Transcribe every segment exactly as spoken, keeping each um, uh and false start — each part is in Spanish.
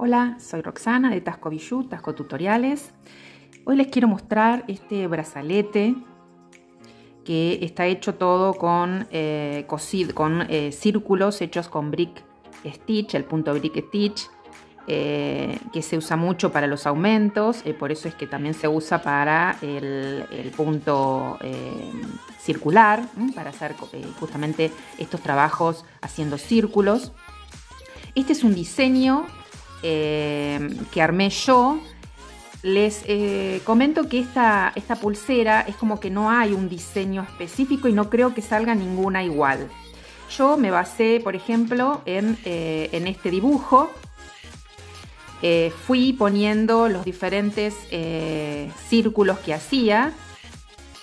Hola, soy Roxana de Taxco Bijou, Taxco Tutoriales. Hoy les quiero mostrar este brazalete que está hecho todo con, eh, cosido, con eh, círculos hechos con Brick Stitch, el punto Brick Stitch, eh, que se usa mucho para los aumentos, eh, por eso es que también se usa para el, el punto eh, circular, ¿eh? para hacer eh, justamente estos trabajos haciendo círculos. Este es un diseño eh, que armé yo. Les eh, comento que esta, esta pulsera es como que no hay un diseño específico y no creo que salga ninguna igual. Yo me basé, por ejemplo, en, eh, en este dibujo. Eh, fui poniendo los diferentes eh, círculos que hacía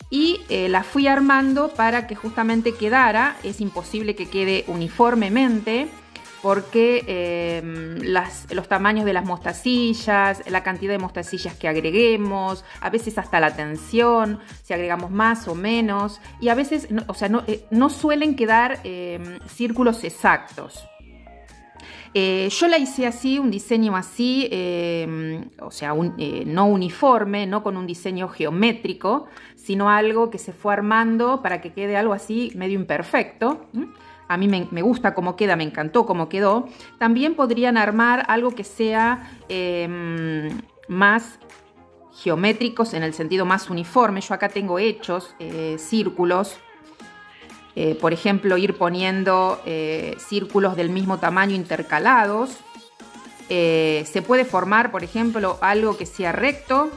y eh, la fui armando para que justamente quedara. Es imposible que quede uniformemente, porque eh, las, los tamaños de las mostacillas, la cantidad de mostacillas que agreguemos, a veces hasta la tensión, si agregamos más o menos, y a veces no, o sea, no, eh, no suelen quedar eh, círculos exactos. Eh, yo la hice así, un diseño así, eh, o sea, un, eh, no uniforme, no con un diseño geométrico, sino algo que se fue armando para que quede algo así medio imperfecto, ¿eh? A mí me, me gusta cómo queda, me encantó cómo quedó. También podrían armar algo que sea eh, más geométricos, en el sentido más uniforme. Yo acá tengo hechos eh, círculos. Eh, por ejemplo, ir poniendo eh, círculos del mismo tamaño intercalados. Eh, se puede formar, por ejemplo, algo que sea recto,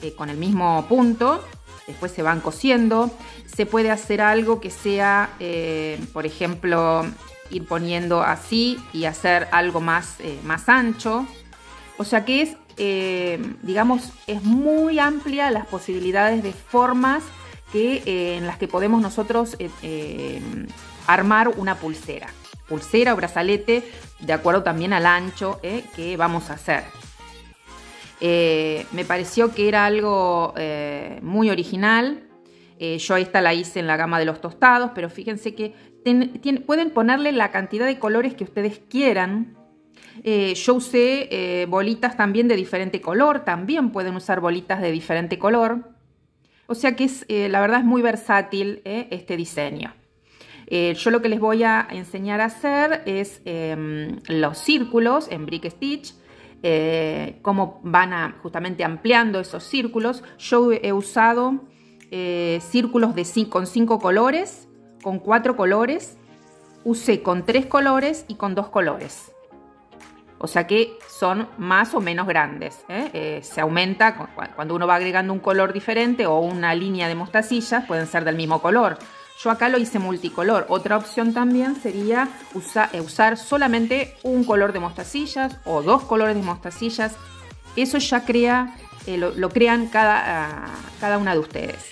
eh, con el mismo punto. Después se van cosiendo. Se puede hacer algo que sea, eh, por ejemplo, ir poniendo así y hacer algo más, eh, más ancho. O sea que es, eh, digamos, es muy amplia las posibilidades de formas que, eh, en las que podemos nosotros eh, eh, armar una pulsera. Pulsera o brazalete, de acuerdo también al ancho eh, que vamos a hacer. Eh, me pareció que era algo eh, muy original. Eh, yo esta la hice en la gama de los tostados, pero fíjense que ten, ten, pueden ponerle la cantidad de colores que ustedes quieran. Eh, yo usé eh, bolitas también de diferente color, también pueden usar bolitas de diferente color. O sea que es, eh, la verdad es muy versátil eh, este diseño. Eh, yo lo que les voy a enseñar a hacer es eh, los círculos en Brick Stitch. Eh, cómo van a, justamente ampliando esos círculos. Yo he usado eh, círculos de cinco, con cinco colores, con cuatro colores, usé con tres colores y con dos colores. O sea que son más o menos grandes, ¿eh? Eh, se aumenta cuando uno va agregando un color diferente o una línea de mostacillas, pueden ser del mismo color. Yo acá lo hice multicolor. Otra opción también sería usa, usar solamente un color de mostacillas o dos colores de mostacillas. Eso ya crea, eh, lo, lo crean cada, cada una de ustedes.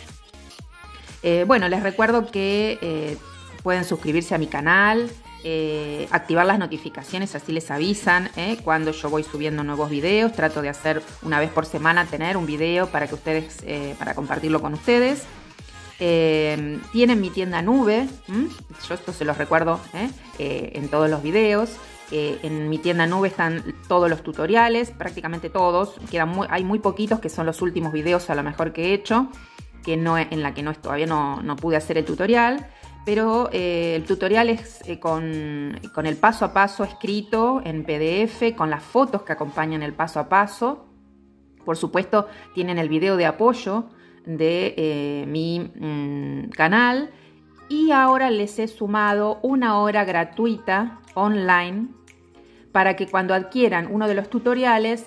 Eh, bueno, les recuerdo que eh, pueden suscribirse a mi canal, eh, activar las notificaciones, así les avisan eh, cuando yo voy subiendo nuevos videos. Trato de hacer una vez por semana, tener un video para que ustedes, eh, para compartirlo con ustedes. Eh, tienen mi tienda Nube, ¿m? Yo esto se los recuerdo ¿eh? Eh, en todos los videos. Eh, en mi tienda Nube están todos los tutoriales, prácticamente todos. Quedan muy, hay muy poquitos que son los últimos videos a lo mejor que he hecho, que no, en la que no, todavía no, no pude hacer el tutorial. Pero eh, el tutorial es eh, con, con el paso a paso escrito en P D F, con las fotos que acompañan el paso a paso. Por supuesto, tienen el video de apoyo de eh, mi mmm, canal, y ahora les he sumado una hora gratuita online para que cuando adquieran uno de los tutoriales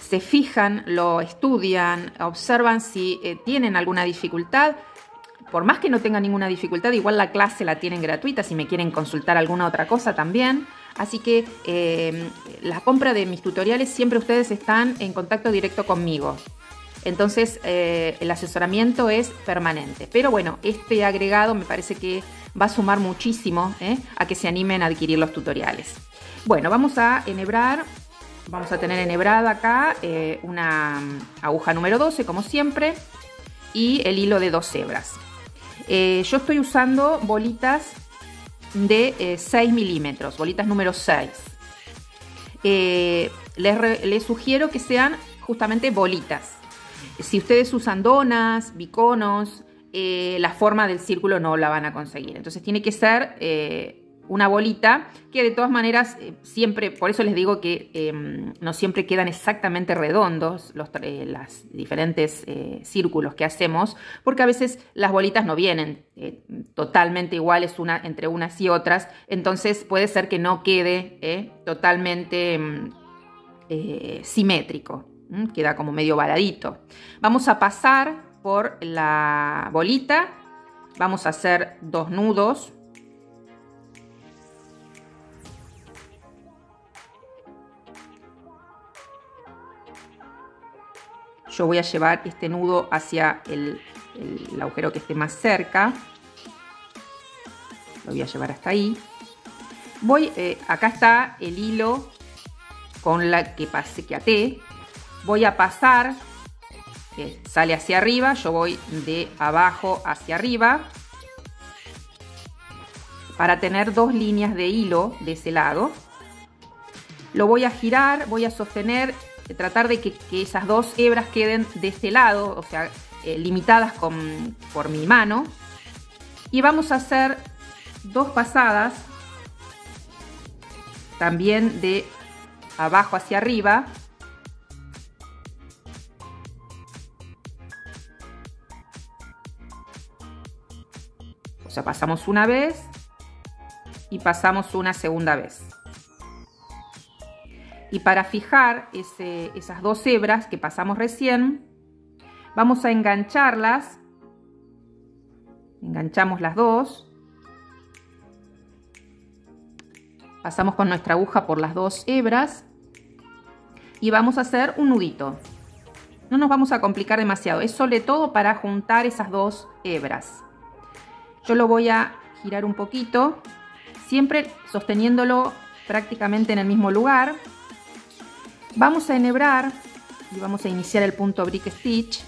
se fijan, lo estudian, observan si eh, tienen alguna dificultad. Por más que no tengan ninguna dificultad, igual la clase la tienen gratuita, si me quieren consultar alguna otra cosa también. Así que eh, la compra de mis tutoriales, siempre ustedes están en contacto directo conmigo. Entonces eh, el asesoramiento es permanente. Pero bueno, este agregado me parece que va a sumar muchísimo ¿eh? a que se animen a adquirir los tutoriales. Bueno, vamos a enhebrar, vamos a tener enhebrada acá eh, una aguja número doce, como siempre, y el hilo de dos hebras. Eh, yo estoy usando bolitas de eh, seis milímetros, bolitas número seis. eh, les, re, les sugiero que sean justamente bolitas. Si ustedes usan donas, biconos, eh, la forma del círculo no la van a conseguir. Entonces tiene que ser eh, una bolita que de todas maneras eh, siempre, por eso les digo que eh, no siempre quedan exactamente redondos los eh, las diferentes eh, círculos que hacemos, porque a veces las bolitas no vienen eh, totalmente iguales una, entre unas y otras, entonces puede ser que no quede eh, totalmente eh, simétrico, ¿eh? Queda como medio varadito. Vamos a pasar por la bolita, vamos a hacer dos nudos. Yo voy a llevar este nudo hacia el, el, el agujero que esté más cerca. Lo voy a llevar hasta ahí. Voy, eh, acá está el hilo con la que pasé, que até. Voy a pasar, eh, sale hacia arriba, yo voy de abajo hacia arriba. Para tener dos líneas de hilo de ese lado. Lo voy a girar, voy a sostener. De tratar de que, que esas dos hebras queden de este lado, o sea, eh, limitadas con, por mi mano. Y vamos a hacer dos pasadas, también de abajo hacia arriba. O sea, pasamos una vez y pasamos una segunda vez. Y para fijar ese, esas dos hebras que pasamos recién, vamos a engancharlas. Enganchamos las dos. Pasamos con nuestra aguja por las dos hebras. Y vamos a hacer un nudito. No nos vamos a complicar demasiado. Es sobre todo para juntar esas dos hebras. Yo lo voy a girar un poquito. Siempre sosteniéndolo prácticamente en el mismo lugar. Vamos a enhebrar y vamos a iniciar el punto Brick Stitch.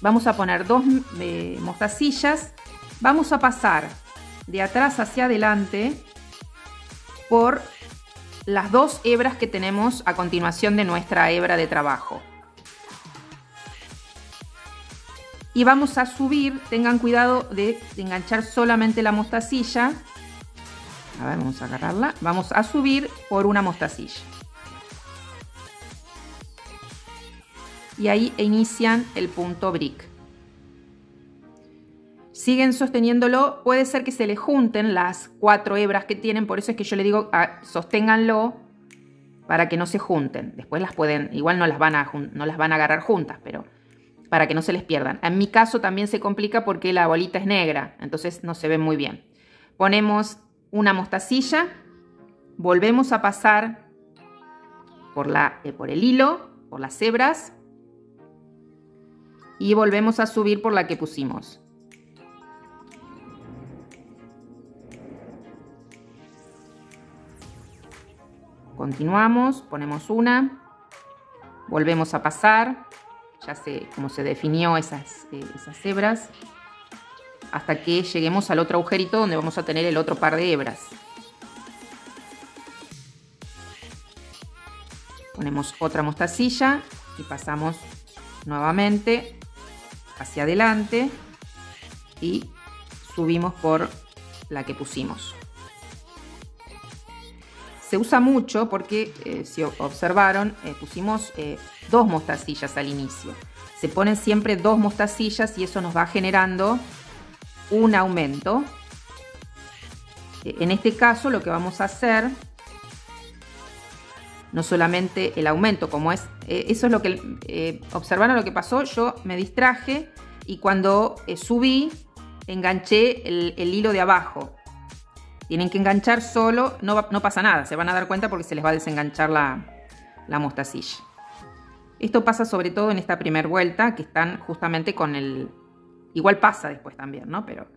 Vamos a poner dos eh, mostacillas. Vamos a pasar de atrás hacia adelante por las dos hebras que tenemos a continuación de nuestra hebra de trabajo. Y vamos a subir, tengan cuidado de, de enganchar solamente la mostacilla. A ver, vamos a agarrarla. Vamos a subir por una mostacilla. Y ahí inician el punto Brick. Siguen sosteniéndolo, puede ser que se les junten las cuatro hebras que tienen, por eso es que yo les digo ah, sosténganlo para que no se junten. Después las pueden, igual no las van a, no las van a agarrar juntas, pero para que no se les pierdan. En mi caso también se complica porque la bolita es negra, entonces no se ve muy bien. Ponemos una mostacilla, volvemos a pasar por, la, eh, por el hilo, por las hebras. Y volvemos a subir por la que pusimos. Continuamos, ponemos una, volvemos a pasar, ya sé cómo se definió esas, esas hebras, hasta que lleguemos al otro agujerito donde vamos a tener el otro par de hebras. Ponemos otra mostacilla y pasamos nuevamente hacia adelante y subimos por la que pusimos. Se usa mucho porque eh, si observaron eh, pusimos eh, dos mostacillas al inicio. Se ponen siempre dos mostacillas y eso nos va generando un aumento. En este caso lo que vamos a hacer, no solamente el aumento, como es, eh, eso es lo que, eh, observaron lo que pasó, yo me distraje y cuando eh, subí, enganché el, el hilo de abajo. Tienen que enganchar solo, no, va, no pasa nada, se van a dar cuenta porque se les va a desenganchar la, la mostacilla. Esto pasa sobre todo en esta primera vuelta, que están justamente con el... Igual pasa después también, ¿no? Pero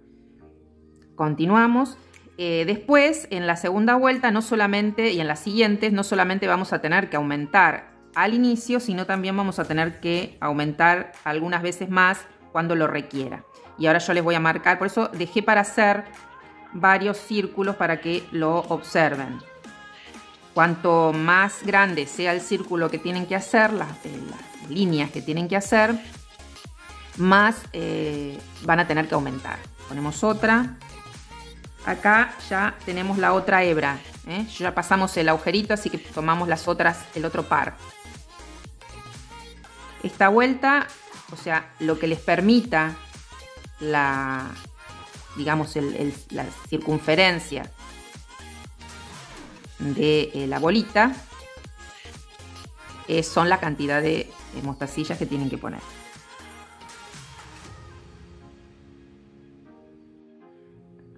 continuamos. Eh, después, en la segunda vuelta, no solamente, y en las siguientes, no solamente vamos a tener que aumentar al inicio, sino también vamos a tener que aumentar algunas veces más cuando lo requiera. Y ahora yo les voy a marcar, por eso dejé para hacer varios círculos para que lo observen. Cuanto más grande sea el círculo que tienen que hacer, las, las líneas que tienen que hacer, más eh, van a tener que aumentar. Ponemos otra. Acá ya tenemos la otra hebra, ¿eh? Ya pasamos el agujerito, así que tomamos las otras, el otro par. Esta vuelta, o sea, lo que les permita la, digamos, el, el, la circunferencia de eh, la bolita, eh, son la cantidad de eh, mostacillas que tienen que poner.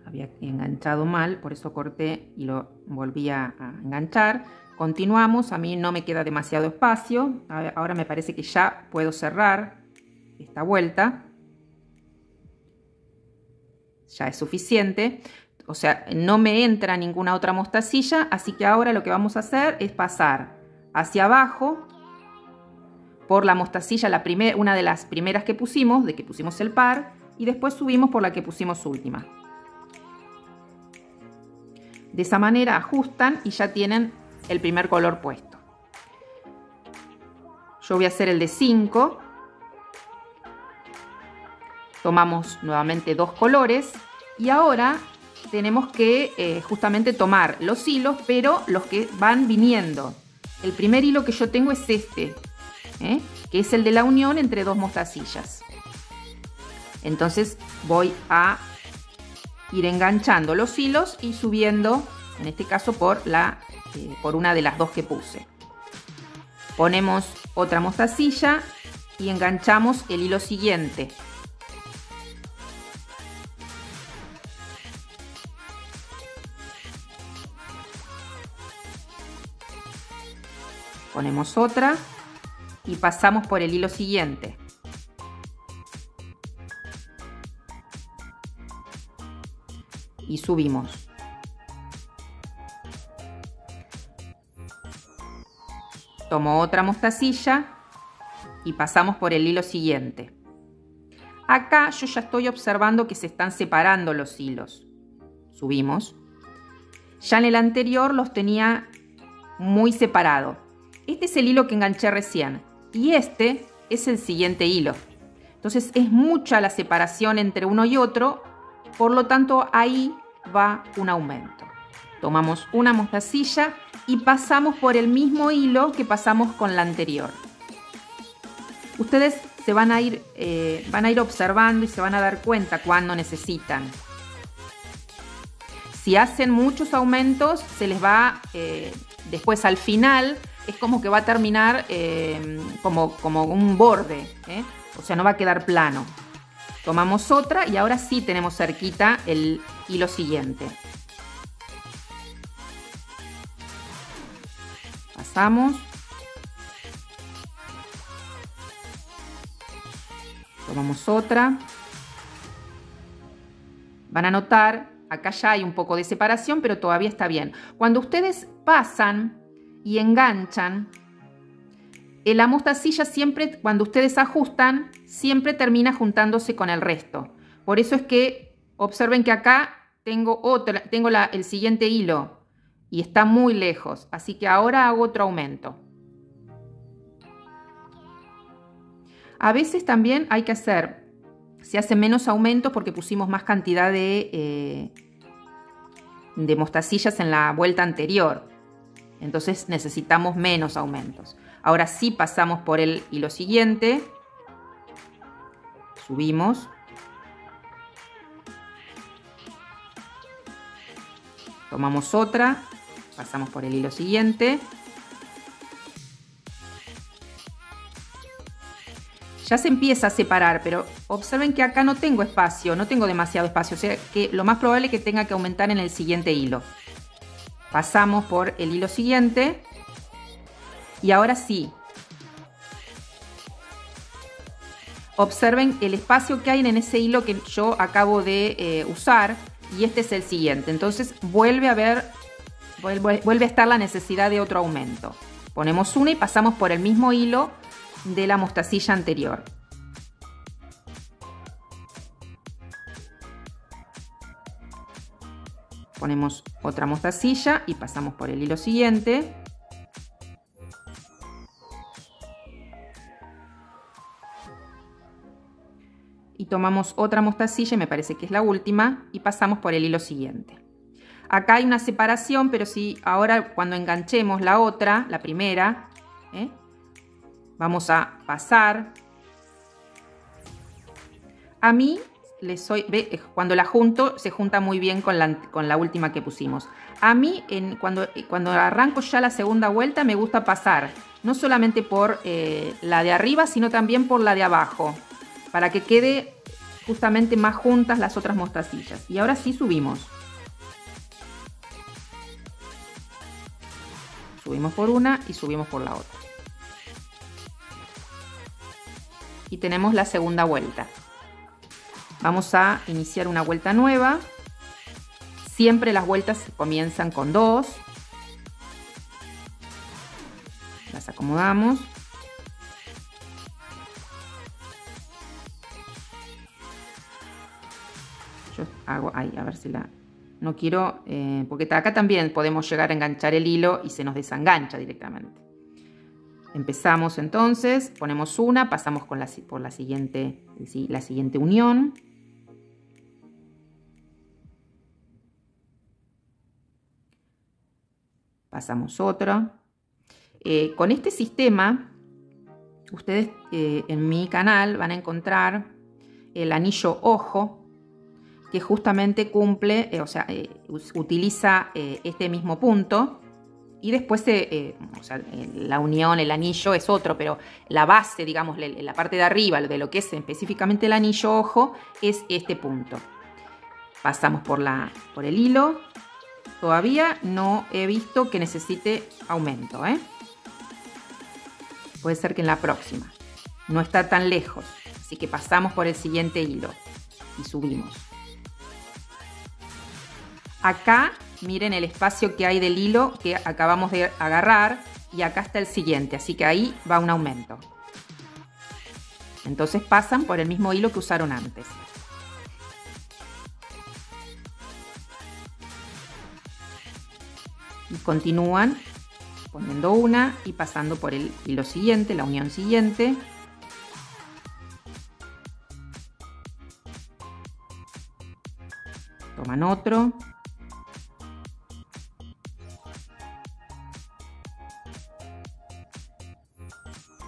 Había enganchado mal, por eso corté y lo volví a, a enganchar. Continuamos, a mí no me queda demasiado espacio. Ahora me parece que ya puedo cerrar esta vuelta. Ya es suficiente. O sea, no me entra ninguna otra mostacilla, así que ahora lo que vamos a hacer es pasar hacia abajo por la mostacilla, la primer, una de las primeras que pusimos, de que pusimos el par, y después subimos por la que pusimos última. De esa manera ajustan y ya tienen el primer color puesto. Yo voy a hacer el de cinco. Tomamos nuevamente dos colores y ahora tenemos que eh, justamente tomar los hilos, pero los que van viniendo. El primer hilo que yo tengo es este, ¿eh? Que es el de la unión entre dos mostacillas. Entonces voy a ir enganchando los hilos y subiendo, en este caso por, la, eh, por una de las dos que puse. Ponemos otra mostacilla y enganchamos el hilo siguiente. Ponemos otra y pasamos por el hilo siguiente. Y subimos. Tomo otra mostacilla y pasamos por el hilo siguiente. Acá yo ya estoy observando que se están separando los hilos. Subimos. Ya en el anterior los tenía muy separados. Este es el hilo que enganché recién y este es el siguiente hilo. Entonces es mucha la separación entre uno y otro, por lo tanto ahí va un aumento. Tomamos una mostacilla y pasamos por el mismo hilo que pasamos con la anterior. Ustedes se van a ir, eh, van a ir observando y se van a dar cuenta cuando necesitan. Si hacen muchos aumentos, se les va eh, después al final. Es como que va a terminar eh, como, como un borde, ¿eh? O sea, no va a quedar plano. Tomamos otra y ahora sí tenemos cerquita el hilo siguiente. Pasamos. Tomamos otra. Van a notar, acá ya hay un poco de separación, pero todavía está bien. Cuando ustedes pasan y enganchan, en la mostacilla siempre, cuando ustedes ajustan, siempre termina juntándose con el resto. Por eso es que observen que acá tengo, otra, tengo la, el siguiente hilo y está muy lejos. Así que ahora hago otro aumento. A veces también hay que hacer, se hacen menos aumentos porque pusimos más cantidad de, eh, de mostacillas en la vuelta anterior. Entonces necesitamos menos aumentos. Ahora sí pasamos por el hilo siguiente. Subimos. Tomamos otra. Pasamos por el hilo siguiente. Ya se empieza a separar, pero observen que acá no tengo espacio, no tengo demasiado espacio. O sea que lo más probable es que tenga que aumentar en el siguiente hilo. Pasamos por el hilo siguiente y ahora sí. Observen el espacio que hay en ese hilo que yo acabo de eh, usar y este es el siguiente. Entonces vuelve a haber, vuelve, vuelve a estar la necesidad de otro aumento. Ponemos una y pasamos por el mismo hilo de la mostacilla anterior. ponemos otra mostacilla y pasamos por el hilo siguiente. Y tomamos otra mostacilla, y me parece que es la última, y pasamos por el hilo siguiente. Acá hay una separación, pero si ahora cuando enganchemos la otra, la primera, ¿eh? Vamos a pasar. A mí, les soy, ve, cuando la junto, se junta muy bien con la, con la última que pusimos. A mí, en, cuando, cuando arranco ya la segunda vuelta, me gusta pasar, no solamente por eh, la de arriba, sino también por la de abajo, para que quede justamente más juntas las otras mostacillas. Y ahora sí subimos. Subimos por una y subimos por la otra. Y tenemos la segunda vuelta. Vamos a iniciar una vuelta nueva. Siempre las vueltas comienzan con dos. Las acomodamos. Yo hago ahí, a ver si la... No quiero... Eh, porque acá también podemos llegar a enganchar el hilo y se nos desengancha directamente. Empezamos entonces, ponemos una, pasamos con la, por la siguiente, la siguiente unión. Pasamos otra. Eh, con este sistema, ustedes eh, en mi canal van a encontrar el anillo ojo, que justamente cumple, eh, o sea, eh, utiliza eh, este mismo punto y después eh, eh, o sea, la unión, el anillo es otro, pero la base, digamos, la, la parte de arriba de lo que es específicamente el anillo ojo es este punto. Pasamos por, la, por el hilo, todavía no he visto que necesite aumento, ¿eh? Puede ser que en la próxima, no está tan lejos, así que pasamos por el siguiente hilo y subimos. Acá miren el espacio que hay del hilo que acabamos de agarrar y acá está el siguiente, así que ahí va un aumento. Entonces pasan por el mismo hilo que usaron antes. Y continúan poniendo una y pasando por el hilo siguiente, la unión siguiente. Toman otro.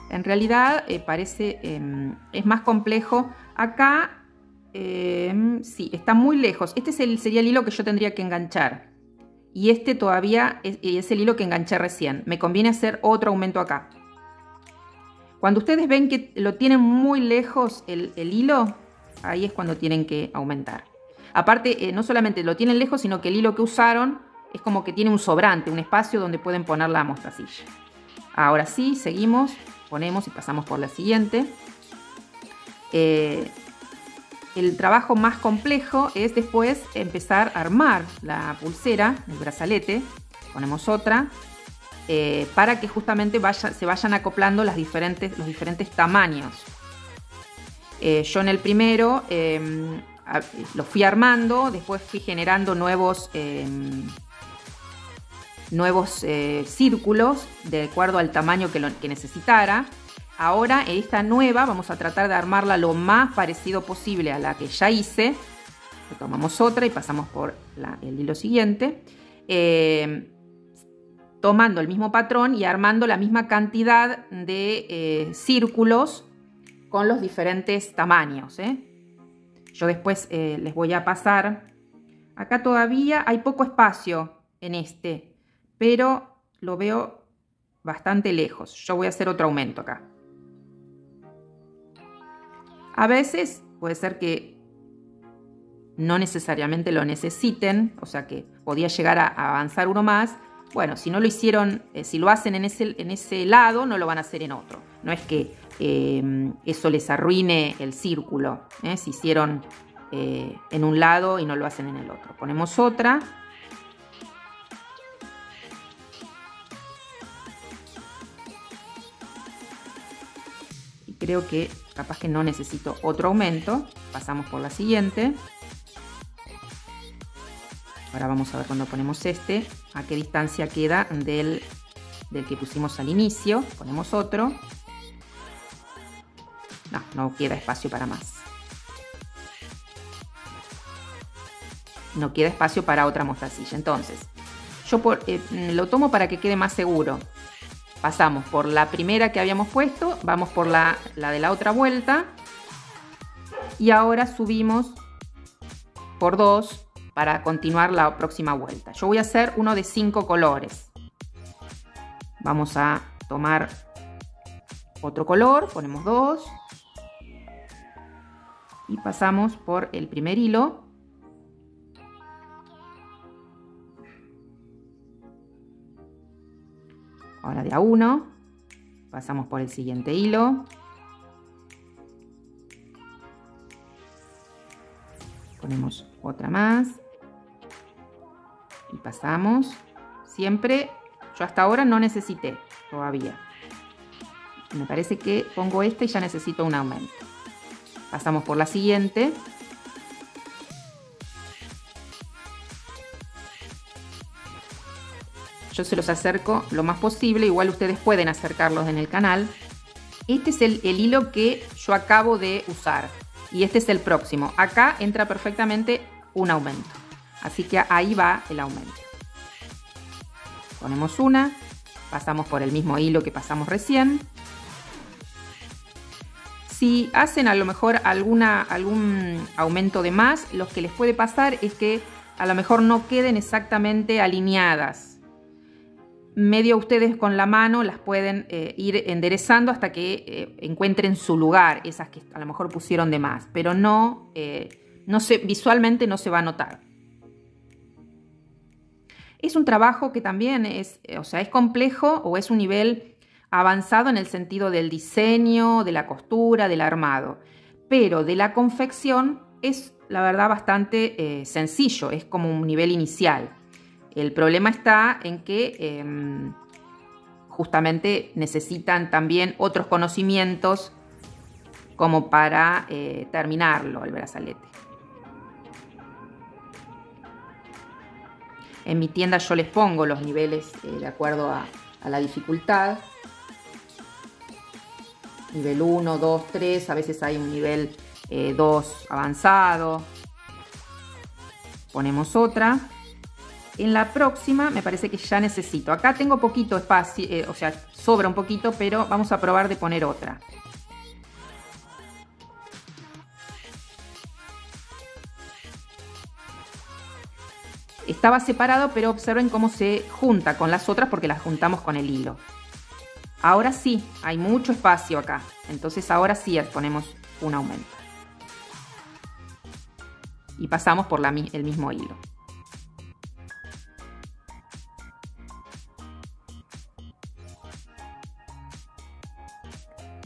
En realidad eh, parece, eh, es más complejo. Acá, eh, sí, está muy lejos. Este es el, sería el hilo que yo tendría que enganchar. Y este todavía es, es el hilo que enganché recién. Me conviene hacer otro aumento acá. Cuando ustedes ven que lo tienen muy lejos el, el hilo, ahí es cuando tienen que aumentar. Aparte, eh, no solamente lo tienen lejos, sino que el hilo que usaron es como que tiene un sobrante, un espacio donde pueden poner la mostacilla. Ahora sí, seguimos. Ponemos y pasamos por la siguiente. Eh, el trabajo más complejo es después empezar a armar la pulsera, el brazalete. Ponemos otra eh, para que justamente vaya, se vayan acoplando las diferentes, los diferentes tamaños. Eh, yo en el primero eh, lo fui armando, después fui generando nuevos... Eh, nuevos eh, círculos de acuerdo al tamaño que, lo, que necesitara. Ahora en esta nueva vamos a tratar de armarla lo más parecido posible a la que ya hice. Tomamos otra y pasamos por la, el hilo siguiente, eh, tomando el mismo patrón y armando la misma cantidad de eh, círculos con los diferentes tamaños, ¿eh? Yo después eh, les voy a pasar. Acá todavía hay poco espacio en este, pero lo veo bastante lejos. Yo voy a hacer otro aumento acá. A veces puede ser que no necesariamente lo necesiten, o sea que podía llegar a avanzar uno más. Bueno, si no lo hicieron, eh, si lo hacen en ese, en ese lado, no lo van a hacer en otro. No es que eh, eso les arruine el círculo, ¿eh? Si hicieron eh, en un lado y no lo hacen en el otro. Ponemos otra. Creo que capaz que no necesito otro aumento. Pasamos por la siguiente. Ahora vamos a ver cuando ponemos este, a qué distancia queda del, del que pusimos al inicio. Ponemos otro. No, no queda espacio para más. No queda espacio para otra mostacilla. Entonces, yo por, eh, lo tomo para que quede más seguro. Pasamos por la primera que habíamos puesto, vamos por la, la de la otra vuelta. Y ahora subimos por dos para continuar la próxima vuelta. Yo voy a hacer uno de cinco colores. Vamos a tomar otro color, ponemos dos. Y pasamos por el primer hilo. Ahora de a uno, pasamos por el siguiente hilo, ponemos otra más y pasamos. Siempre, yo hasta ahora no necesité todavía. Me parece que pongo este y ya necesito un aumento. Pasamos por la siguiente. Yo se los acerco lo más posible, igual ustedes pueden acercarlos en el canal. Este es el, el hilo que yo acabo de usar y este es el próximo. Acá entra perfectamente un aumento, así que ahí va el aumento. Ponemos una, pasamos por el mismo hilo que pasamos recién. Si hacen a lo mejor alguna, algún aumento de más, lo que les puede pasar es que a lo mejor no queden exactamente alineadas. Medio ustedes con la mano las pueden eh, ir enderezando hasta que eh, encuentren su lugar, esas que a lo mejor pusieron de más, pero no, eh, no se, visualmente no se va a notar. Es un trabajo que también es, o sea, es complejo o es un nivel avanzado en el sentido del diseño, de la costura, del armado, pero de la confección es la verdad bastante eh, sencillo, es como un nivel inicial. El problema está en que eh, justamente necesitan también otros conocimientos como para eh, terminarlo el brazalete. En mi tienda yo les pongo los niveles eh, de acuerdo a, a la dificultad. Nivel uno, dos, tres, a veces hay un nivel eh, dos avanzado. Ponemos otra. En la próxima me parece que ya necesito. Acá tengo poquito espacio, eh, o sea, sobra un poquito, pero vamos a probar de poner otra. Estaba separado, pero observen cómo se junta con las otras porque las juntamos con el hilo. Ahora sí, hay mucho espacio acá. Entonces ahora sí ponemos un aumento. Y pasamos por la, el mismo hilo.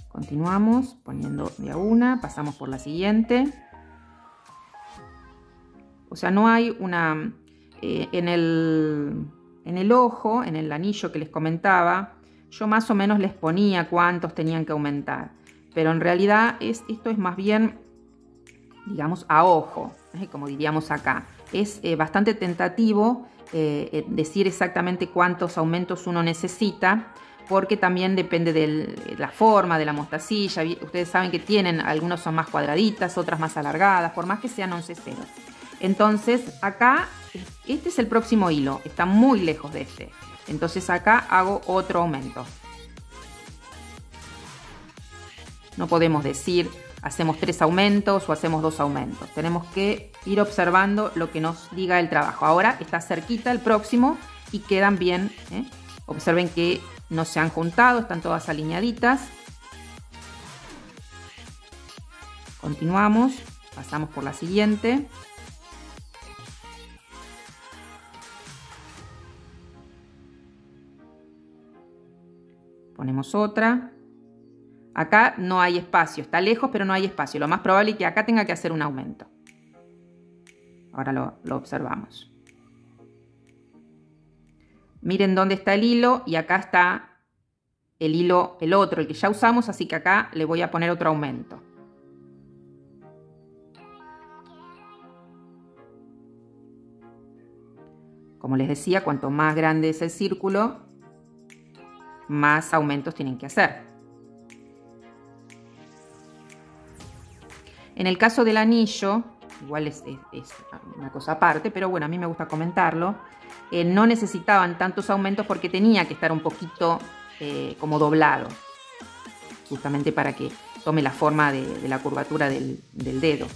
Continuamos poniendo de a una, pasamos por la siguiente. O sea, no hay una... Eh, en, el, en el ojo, en el anillo que les comentaba, yo más o menos les ponía cuántos tenían que aumentar. Pero en realidad es, esto es más bien, digamos, a ojo, ¿eh? Como diríamos acá. Es eh, bastante tentativo eh, decir exactamente cuántos aumentos uno necesita, porque también depende de la forma de la mostacilla. Ustedes saben que tienen, algunos son más cuadraditas, otras más alargadas, por más que sean once ceros. Entonces acá, este es el próximo hilo, está muy lejos de este. Entonces acá hago otro aumento. No podemos decir, hacemos tres aumentos o hacemos dos aumentos. Tenemos que ir observando lo que nos diga el trabajo. Ahora está cerquita el próximo y quedan bien, ¿eh? Observen que no se han juntado, están todas alineaditas. Continuamos, pasamos por la siguiente. Ponemos otra. Acá no hay espacio, está lejos pero no hay espacio. Lo más probable es que acá tenga que hacer un aumento. Ahora lo, lo observamos. Miren dónde está el hilo y acá está el hilo, el otro, el que ya usamos, así que acá le voy a poner otro aumento. Como les decía, cuanto más grande es el círculo, más aumentos tienen que hacer. En el caso del anillo, igual es, es, es una cosa aparte, pero bueno, a mí me gusta comentarlo. Eh, no necesitaban tantos aumentos porque tenía que estar un poquito eh, como doblado, justamente para que tome la forma de, de la curvatura del, del dedo.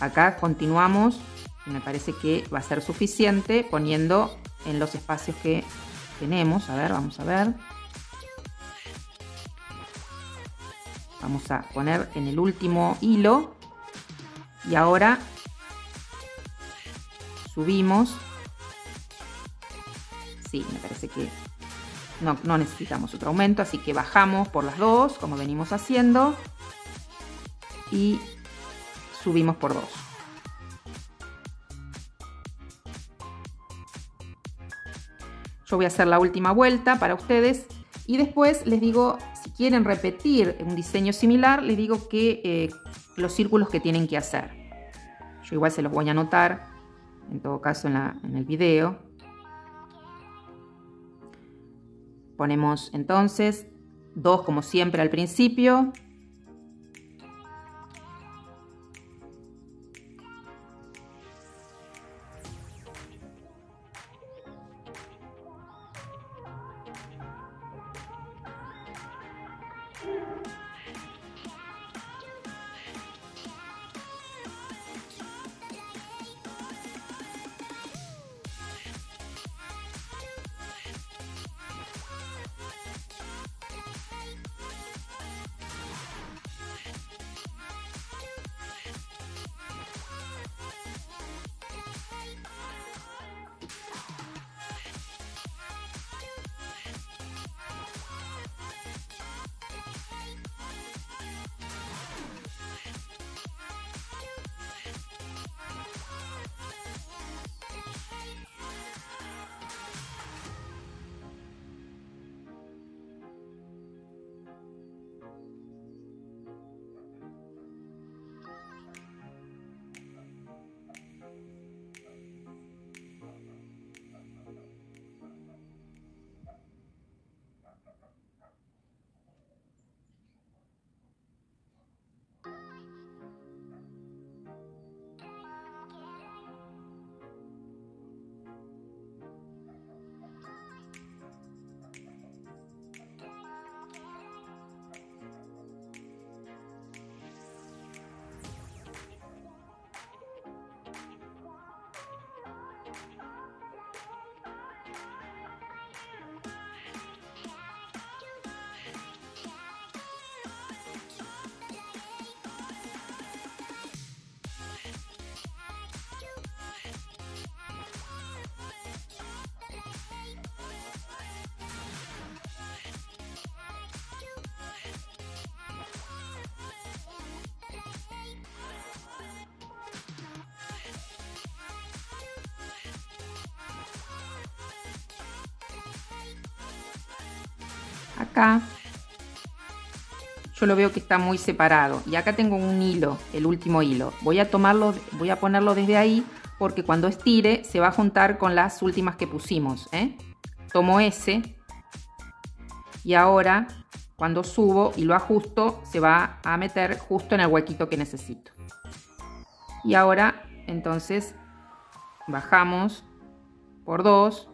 Acá continuamos, me parece que va a ser suficiente poniendo en los espacios que tenemos. A ver, vamos a ver. Vamos a poner en el último hilo y ahora subimos. Sí, me parece que no, no necesitamos otro aumento, así que bajamos por las dos, como venimos haciendo, y subimos por dos. Yo voy a hacer la última vuelta para ustedes y después les digo, si quieren repetir un diseño similar, les digo que eh, los círculos que tienen que hacer. Yo igual se los voy a anotar, en todo caso en, la, en el video. Ponemos entonces dos como siempre al principio. Acá yo lo veo que está muy separado y acá tengo un hilo, el último hilo. Voy a tomarlo, voy a ponerlo desde ahí porque cuando estire se va a juntar con las últimas que pusimos, ¿eh? Tomo ese y ahora cuando subo y lo ajusto se va a meter justo en el huequito que necesito. Y ahora entonces bajamos por dos.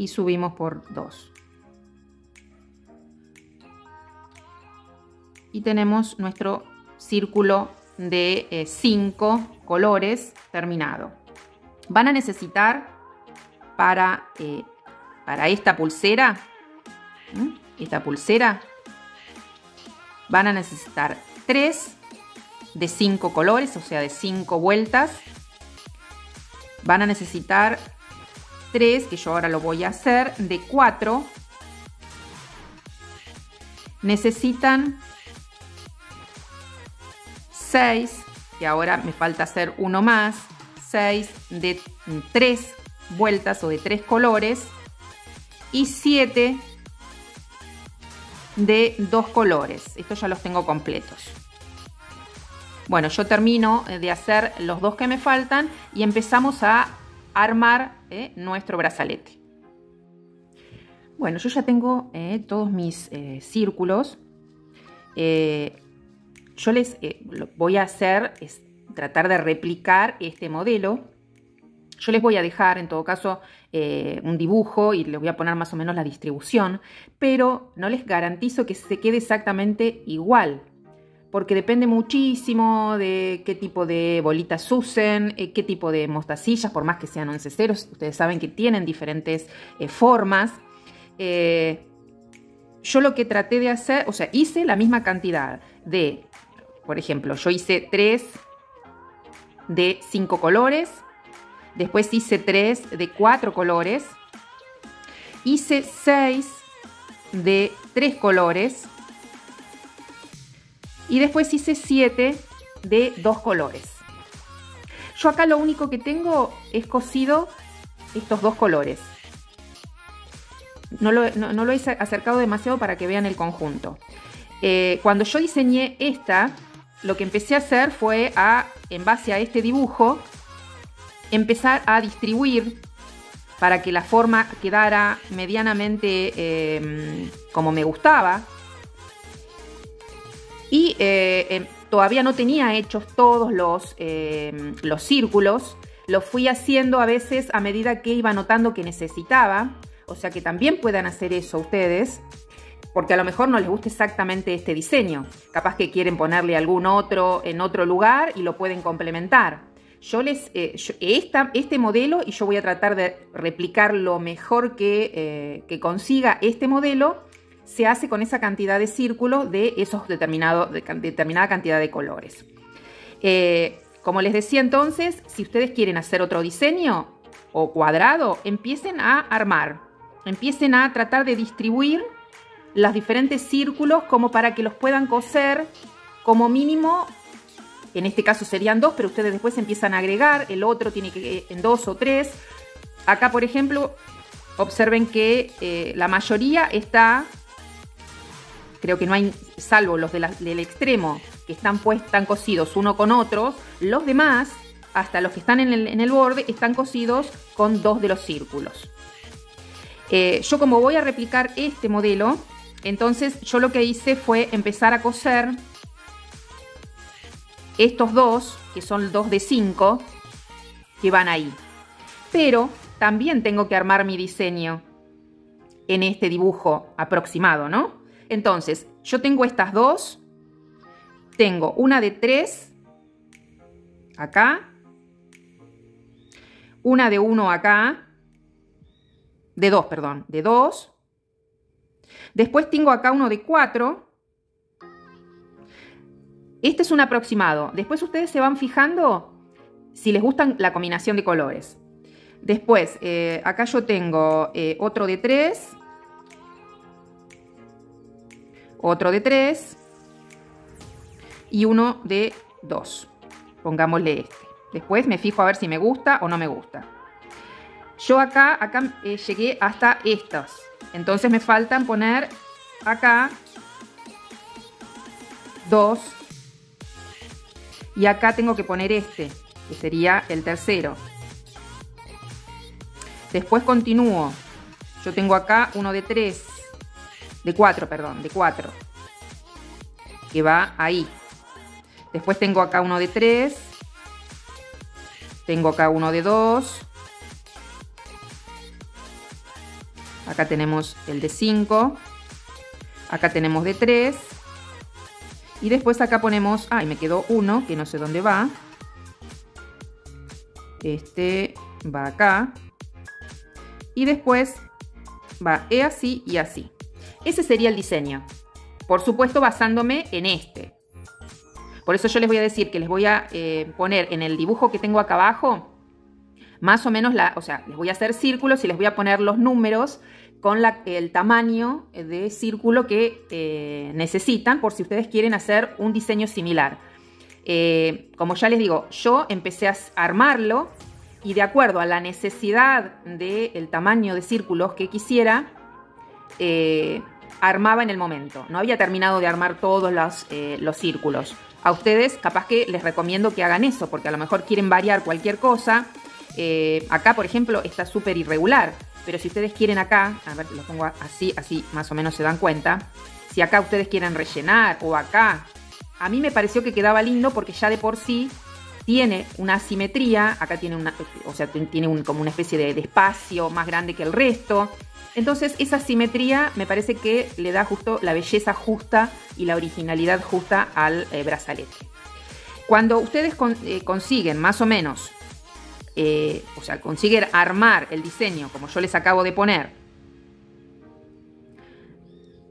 Y subimos por dos. Y tenemos nuestro círculo de cinco eh, colores terminado. Van a necesitar para, eh, para esta pulsera, ¿eh? esta pulsera, van a necesitar tres de cinco colores, o sea, de cinco vueltas. Van a necesitar tres, que yo ahora lo voy a hacer, de cuatro. Necesitan seis, que ahora me falta hacer uno más, seis de tres vueltas o de tres colores, y siete de dos colores. Estos ya los tengo completos. Bueno, yo termino de hacer los dos que me faltan y empezamos a armar eh, nuestro brazalete. Bueno, yo ya tengo eh, todos mis eh, círculos. Eh, yo les eh, lo voy a hacer es tratar de replicar este modelo. Yo les voy a dejar, en todo caso, eh, un dibujo y les voy a poner más o menos la distribución, pero no les garantizo que se quede exactamente igual, porque depende muchísimo de qué tipo de bolitas usen, eh, qué tipo de mostacillas, por más que sean once ceros, ustedes saben que tienen diferentes eh, formas. Eh, yo lo que traté de hacer, o sea, hice la misma cantidad de, por ejemplo, yo hice tres de cinco colores, después hice tres de cuatro colores, hice seis de tres colores y después hice siete de dos colores. Yo acá lo único que tengo es cosido estos dos colores. No lo, no, no lo he acercado demasiado para que vean el conjunto. Eh, cuando yo diseñé esta, lo que empecé a hacer fue a, en base a este dibujo, empezar a distribuir para que la forma quedara medianamente eh, como me gustaba. Y eh, eh, todavía no tenía hechos todos los, eh, los círculos. Los fui haciendo a veces a medida que iba notando que necesitaba. O sea que también puedan hacer eso ustedes, porque a lo mejor no les gusta exactamente este diseño. Capaz que quieren ponerle algún otro en otro lugar y lo pueden complementar. Yo les, eh, yo, esta, este modelo, y yo voy a tratar de replicar lo mejor que, eh, que consiga este modelo, se hace con esa cantidad de círculos de esos determinado, de, determinada cantidad de colores. Eh, como les decía entonces, si ustedes quieren hacer otro diseño o cuadrado, empiecen a armar, empiecen a tratar de distribuir los diferentes círculos como para que los puedan coser como mínimo. En este caso serían dos, pero ustedes después empiezan a agregar, el otro tiene que en dos o tres. Acá, por ejemplo, observen que eh, la mayoría está, creo que no hay, salvo los de la, del extremo, que están, pues, están cosidos uno con otros, los demás, hasta los que están en el, en el borde, están cosidos con dos de los círculos. Eh, yo como voy a replicar este modelo, entonces yo lo que hice fue empezar a coser estos dos, que son dos de cinco, que van ahí. Pero también tengo que armar mi diseño en este dibujo aproximado, ¿no? Entonces, yo tengo estas dos. Tengo una de tres acá. Una de uno acá. De dos, perdón. De dos. Después tengo acá uno de cuatro. Este es un aproximado. Después ustedes se van fijando si les gustan la combinación de colores. Después, eh, acá yo tengo eh, otro de tres. Otro de tres. Y uno de dos. Pongámosle este. Después me fijo a ver si me gusta o no me gusta. Yo acá, acá eh, llegué hasta estas. Entonces me faltan poner acá dos. Y acá tengo que poner este, que sería el tercero. Después continúo. Yo tengo acá uno de tres, de cuatro, perdón, de cuatro, que va ahí. Después tengo acá uno de tres, tengo acá uno de dos, acá tenemos el de cinco, acá tenemos de tres. Y después acá ponemos, ay, ah, me quedó uno, que no sé dónde va. Este va acá. Y después va así y así. Ese sería el diseño. Por supuesto, basándome en este. Por eso yo les voy a decir que les voy a eh, poner en el dibujo que tengo acá abajo, más o menos, la, o sea, les voy a hacer círculos y les voy a poner los números con la, el tamaño de círculo que eh, necesitan, por si ustedes quieren hacer un diseño similar. Eh, como ya les digo, yo empecé a armarlo y de acuerdo a la necesidad del tamaño de círculos que quisiera, eh, armaba en el momento. No había terminado de armar todos los, eh, los círculos. a ustedes capaz que les recomiendo que hagan eso, porque a lo mejor quieren variar cualquier cosa. Eh, acá, por ejemplo, está súper irregular, pero si ustedes quieren acá, a ver, lo pongo así, así más o menos se dan cuenta. Si acá ustedes quieren rellenar o acá, a mí me pareció que quedaba lindo porque ya de por sí tiene una asimetría. Acá tiene una, o sea, tiene un, como una especie de, de espacio más grande que el resto. Entonces esa asimetría me parece que le da justo la belleza justa y la originalidad justa al eh, brazalete. Cuando ustedes con, eh, consiguen más o menos, eh, o sea, consiguen armar el diseño como yo les acabo de poner,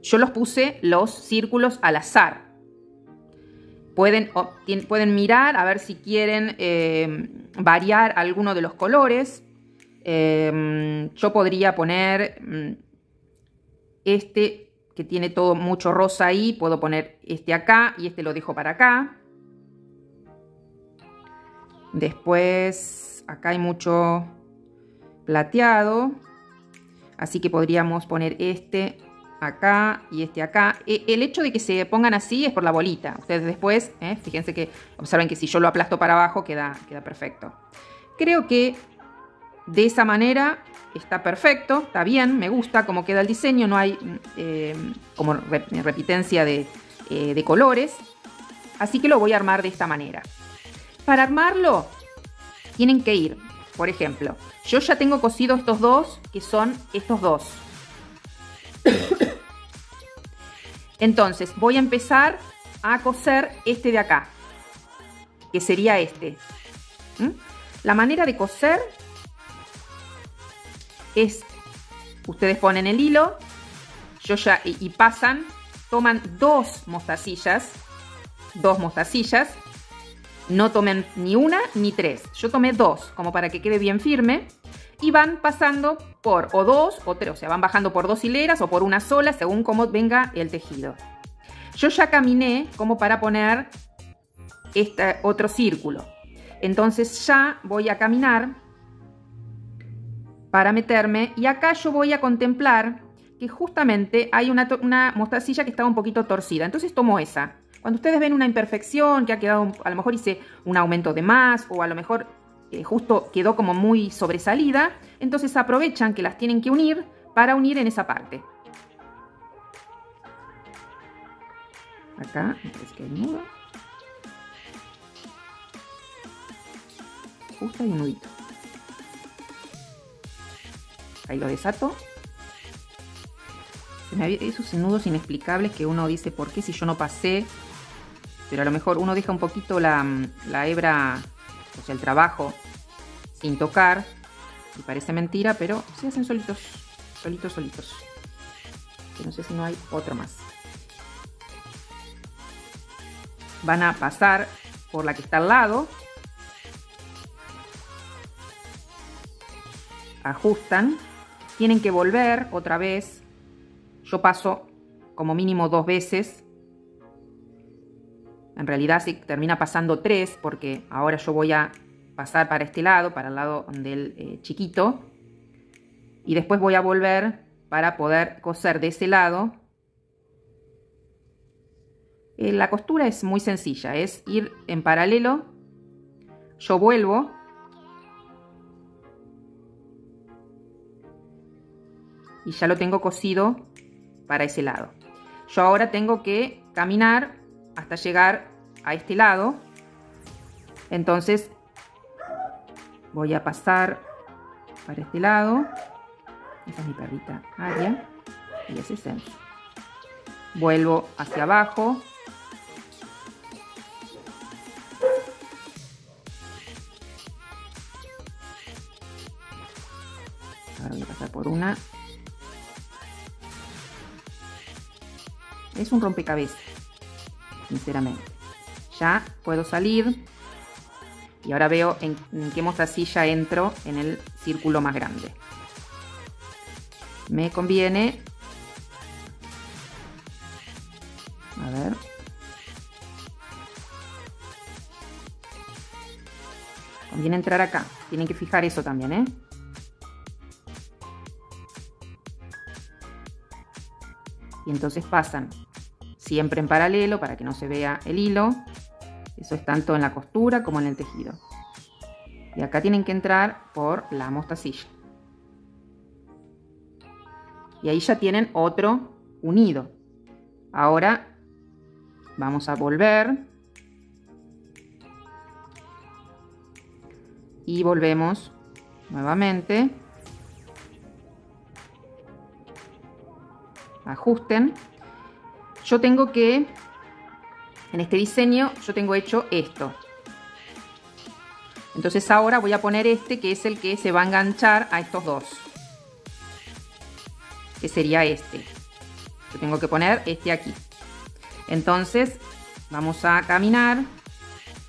yo los puse los círculos al azar. Pueden, pueden mirar a ver si quieren eh, variar alguno de los colores. Eh, yo podría poner este que tiene todo mucho rosa ahí. Puedo poner este acá y este lo dejo para acá. Después acá hay mucho plateado. Así que podríamos poner este acá y este acá. El hecho de que se pongan así es por la bolita. Ustedes después, eh, fíjense que observen que si yo lo aplasto para abajo queda, queda perfecto. Creo que de esa manera está perfecto, está bien, me gusta cómo queda el diseño. No hay eh, como repitencia de, eh, de colores. Así que lo voy a armar de esta manera. Para armarlo tienen que ir, por ejemplo, yo ya tengo cosido estos dos, que son estos dos. Entonces voy a empezar a coser este de acá, que sería este. ¿Mm? La manera de coser es, ustedes ponen el hilo, yo ya, y, y pasan, toman dos mostacillas, dos mostacillas, no tomen ni una ni tres, yo tomé dos, como para que quede bien firme, y van pasando por o dos o tres, o sea, van bajando por dos hileras o por una sola, según cómo venga el tejido. Yo ya caminé como para poner este otro círculo, entonces ya voy a caminar para meterme, y acá yo voy a contemplar que justamente hay una, una mostacilla que estaba un poquito torcida, entonces tomo esa. Cuando ustedes ven una imperfección que ha quedado, a lo mejor hice un aumento de más, o a lo mejor eh, justo quedó como muy sobresalida, entonces aprovechan que las tienen que unir para unir en esa parte. Acá, es que hay nudo. Justo hay un nudito. Ahí lo desato. Esos nudos inexplicables que uno dice, ¿por qué si yo no pasé? Pero a lo mejor uno deja un poquito la, la hebra, o sea, el trabajo, sin tocar. Y parece mentira, pero se hacen solitos, solitos, solitos. Yo no sé si no hay otro más. Van a pasar por la que está al lado. Ajustan. Tienen que volver otra vez. Yo paso como mínimo dos veces. En realidad sí termina pasando tres, porque ahora yo voy a pasar para este lado, para el lado del eh, chiquito. Y después voy a volver para poder coser de ese lado. Eh, la costura es muy sencilla, es ir en paralelo. Yo vuelvo. Y ya lo tengo cosido para ese lado. Yo ahora tengo que caminar hasta llegar a este lado. Entonces voy a pasar para este lado. Esa es mi perrita Aria. Y ese es él. Vuelvo hacia abajo. Ahora voy a pasar por una. Es un rompecabezas, sinceramente. Ya puedo salir y ahora veo en, en qué mostacilla entro en el círculo más grande. Me conviene. A ver. Conviene entrar acá. Tienen que fijar eso también, ¿eh? Y entonces pasan siempre en paralelo para que no se vea el hilo. Eso es tanto en la costura como en el tejido. Y acá tienen que entrar por la mostacilla. Y ahí ya tienen otro unido. Ahora vamos a volver. Y volvemos nuevamente. Ajusten. Yo tengo que, en este diseño, yo tengo hecho esto. Entonces ahora voy a poner este, que es el que se va a enganchar a estos dos. Que sería este. Yo tengo que poner este aquí. Entonces vamos a caminar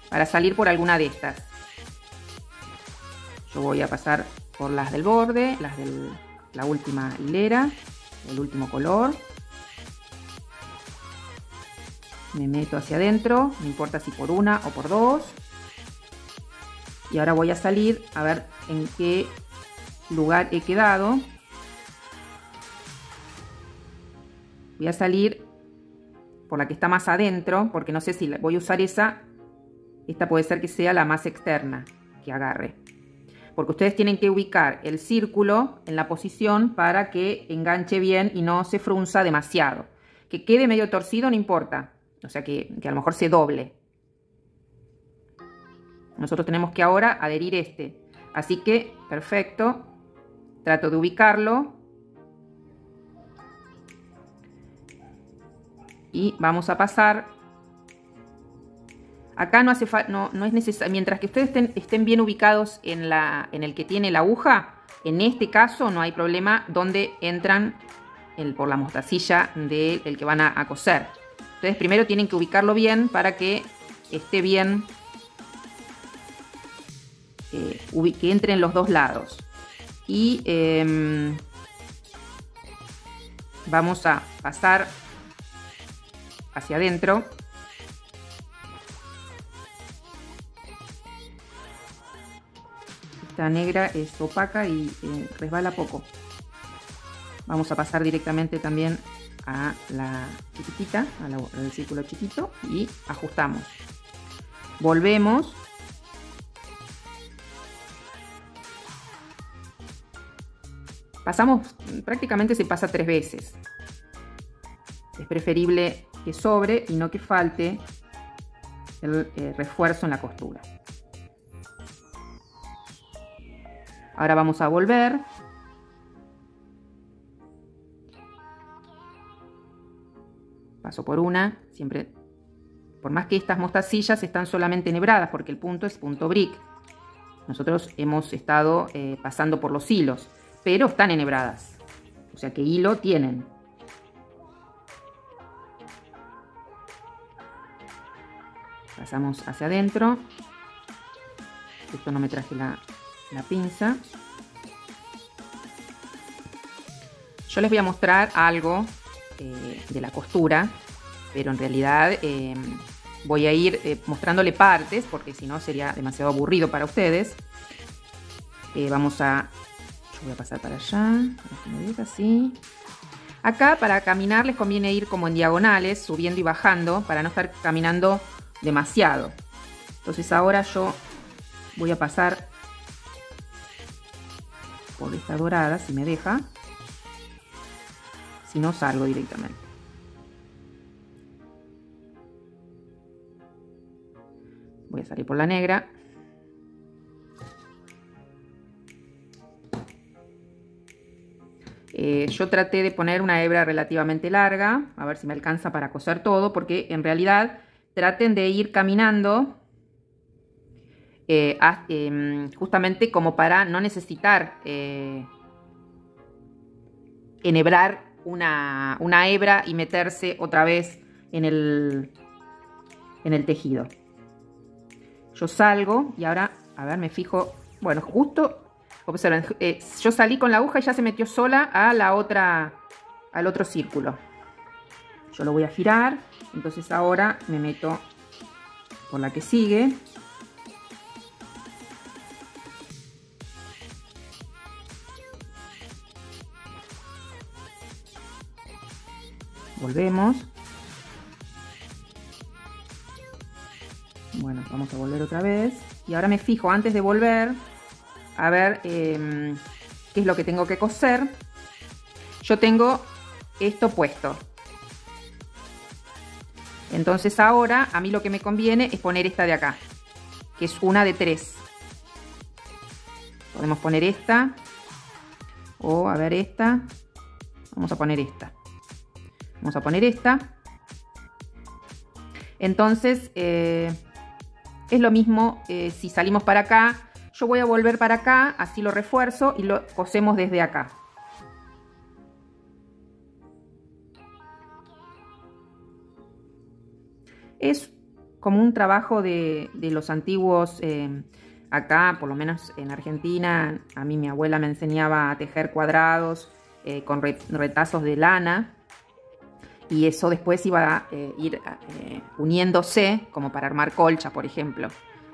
para salir por alguna de estas. Yo voy a pasar por las del borde, las de la última hilera, el último color. Me meto hacia adentro, no importa si por una o por dos. Y ahora voy a salir a ver en qué lugar he quedado. Voy a salir por la que está más adentro, porque no sé si voy a usar esa. Esta puede ser que sea la más externa que agarre. Porque ustedes tienen que ubicar el círculo en la posición para que enganche bien y no se frunza demasiado. Que quede medio torcido no importa. O sea que, que a lo mejor se doble. Nosotros tenemos que ahora adherir este. Así que, perfecto. Trato de ubicarlo. Y vamos a pasar. Acá no hace falta, no, no es necesario. Mientras que ustedes estén, estén bien ubicados en, la, en el que tiene la aguja, en este caso no hay problema donde entran el, por la mostacilla del de que van a, a coser. Ustedes primero tienen que ubicarlo bien para que esté bien, eh, que entre en los dos lados. Y eh, vamos a pasar hacia adentro. Esta negra es opaca y eh, resbala poco. Vamos a pasar directamente también a la chiquitita, a la, al círculo chiquito, y ajustamos. Volvemos. Pasamos, prácticamente se pasa tres veces. Es preferible que sobre y no que falte el eh, refuerzo en la costura. Ahora vamos a volver. Paso por una, siempre, por más que estas mostacillas están solamente enhebradas, porque el punto es punto brick. Nosotros hemos estado eh, pasando por los hilos, pero están enhebradas, o sea que hilo tienen. Pasamos hacia adentro. Esto no me traje la, la pinza. Yo les voy a mostrar algo Eh, de la costura, pero en realidad eh, voy a ir eh, mostrándole partes, porque si no sería demasiado aburrido para ustedes. Eh, vamos a... Yo voy a pasar para allá, así. Acá para caminar les conviene ir como en diagonales, subiendo y bajando, para no estar caminando demasiado. Entonces ahora yo voy a pasar por esta dorada, si me deja. Si no, salgo directamente. Voy a salir por la negra. Eh, yo traté de poner una hebra relativamente larga. A ver si me alcanza para coser todo. Porque en realidad traten de ir caminando. Eh, a, eh, justamente como para no necesitar eh, enhebrar Una, una hebra y meterse otra vez en el, en el tejido. Yo salgo y ahora, a ver, me fijo. Bueno, justo, observen, eh, yo salí con la aguja y ya se metió sola a la otra, al otro círculo. Yo lo voy a girar, entonces ahora me meto por la que sigue. Volvemos. Vamos a volver otra vez. Y ahora me fijo antes de volver a ver eh, qué es lo que tengo que coser. Yo tengo esto puesto. Entonces ahora a mí lo que me conviene es poner esta de acá, que es una de tres. Podemos poner esta. O a ver esta. Vamos a poner esta. Vamos a poner esta. Entonces eh, es lo mismo eh, si salimos para acá. Yo voy a volver para acá, así lo refuerzo y lo cosemos desde acá. Es como un trabajo de, de los antiguos, eh, acá, por lo menos en Argentina. A mí mi abuela me enseñaba a tejer cuadrados eh, con retazos de lana. Y eso después iba a eh, ir eh, uniéndose como para armar colcha, por ejemplo.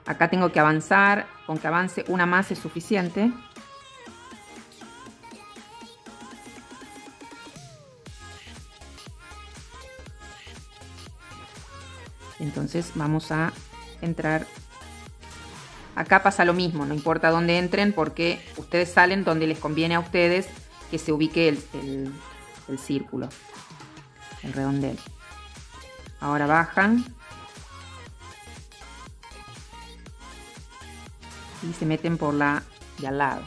Acá tengo que avanzar, con que avance una más es suficiente. Entonces vamos a entrar. Acá pasa lo mismo, no importa dónde entren porque ustedes salen donde les conviene a ustedes que se ubique el, el, el círculo, el redondel. Ahora bajan y se meten por la de al lado.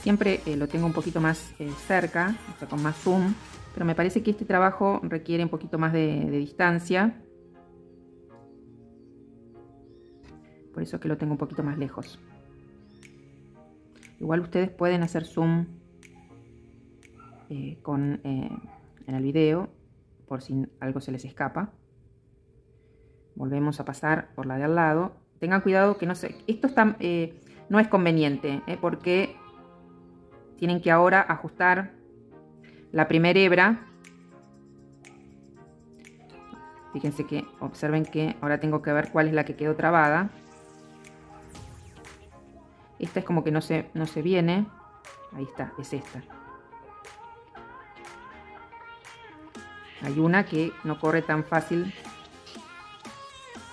Siempre eh, lo tengo un poquito más eh, cerca, o sea, con más zoom. Pero me parece que este trabajo requiere un poquito más de, de distancia. Por eso es que lo tengo un poquito más lejos. Igual ustedes pueden hacer zoom eh, con, eh, en el video, por si algo se les escapa. Volvemos a pasar por la de al lado. Tengan cuidado que no se... Esto está, eh, no es conveniente, eh, porque tienen que ahora ajustar la primera hebra. Fíjense que, observen que ahora tengo que ver cuál es la que quedó trabada. Esta es como que no se, no se viene. Ahí está, es esta. Hay una que no corre tan fácil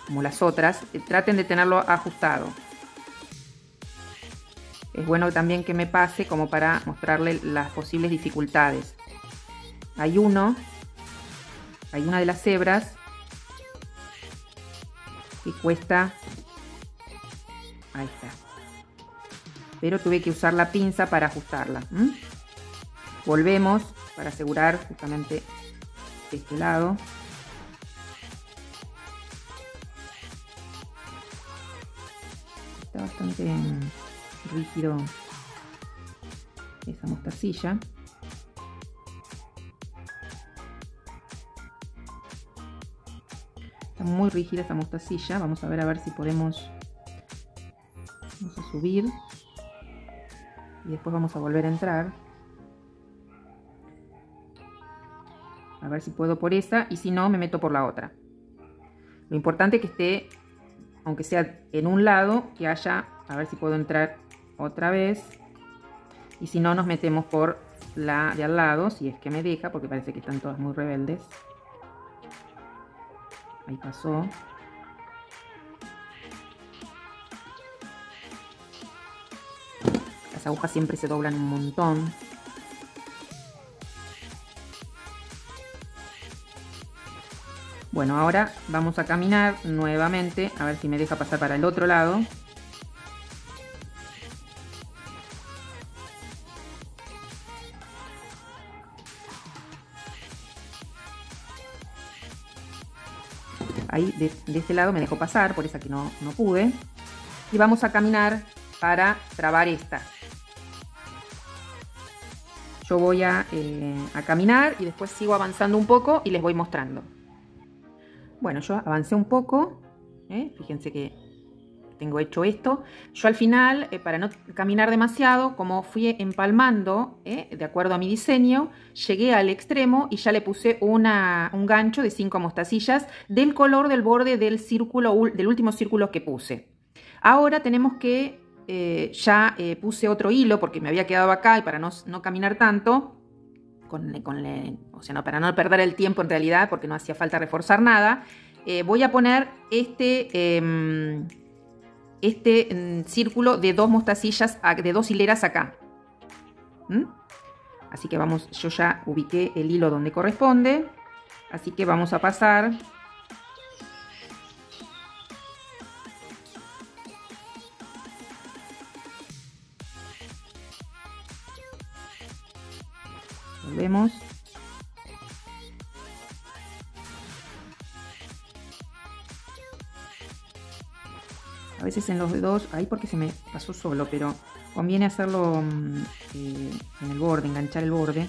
como las otras. Traten de tenerlo ajustado. Es bueno también que me pase como para mostrarle las posibles dificultades. Hay uno, hay una de las hebras que cuesta, ahí está, pero tuve que usar la pinza para ajustarla. ¿Mm? Volvemos para asegurar justamente este lado. Está bastante rígido esa mostacilla. Está muy rígida esa mostacilla. Vamos a ver a ver si podemos, vamos a subir y después vamos a volver a entrar a ver si puedo por esa, y si no me meto por la otra. Lo importante es que esté, aunque sea en un lado, que haya, a ver si puedo entrar otra vez, y si no nos metemos por la de al lado, si es que me deja, porque parece que están todas muy rebeldes. Ahí pasó. Las agujas siempre se doblan un montón. Bueno, ahora vamos a caminar nuevamente, a ver si me deja pasar para el otro lado. Ahí, de, de este lado me dejó pasar, por esa que no, no pude. Y vamos a caminar para trabar esta. Yo voy a, eh, a caminar y después sigo avanzando un poco y les voy mostrando. Bueno, yo avancé un poco. ¿eh? Fíjense que tengo hecho esto. Yo al final, eh, para no caminar demasiado, como fui empalmando, ¿eh? de acuerdo a mi diseño, llegué al extremo y ya le puse una, un gancho de cinco mostacillas del color del borde del círculo, del último círculo que puse. Ahora tenemos que, eh, ya eh, puse otro hilo porque me había quedado acá, y para no, no caminar tanto, con, con le, o sea, no, para no perder el tiempo en realidad, porque no hacía falta reforzar nada. eh, voy a poner este, eh, este mm, círculo de dos mostacillas, de dos hileras acá. ¿Mm? Así que vamos, yo ya ubiqué el hilo donde corresponde, así que vamos a pasar vemos a veces en los dedos ahí porque se me pasó solo, pero conviene hacerlo eh, en el borde, enganchar el borde,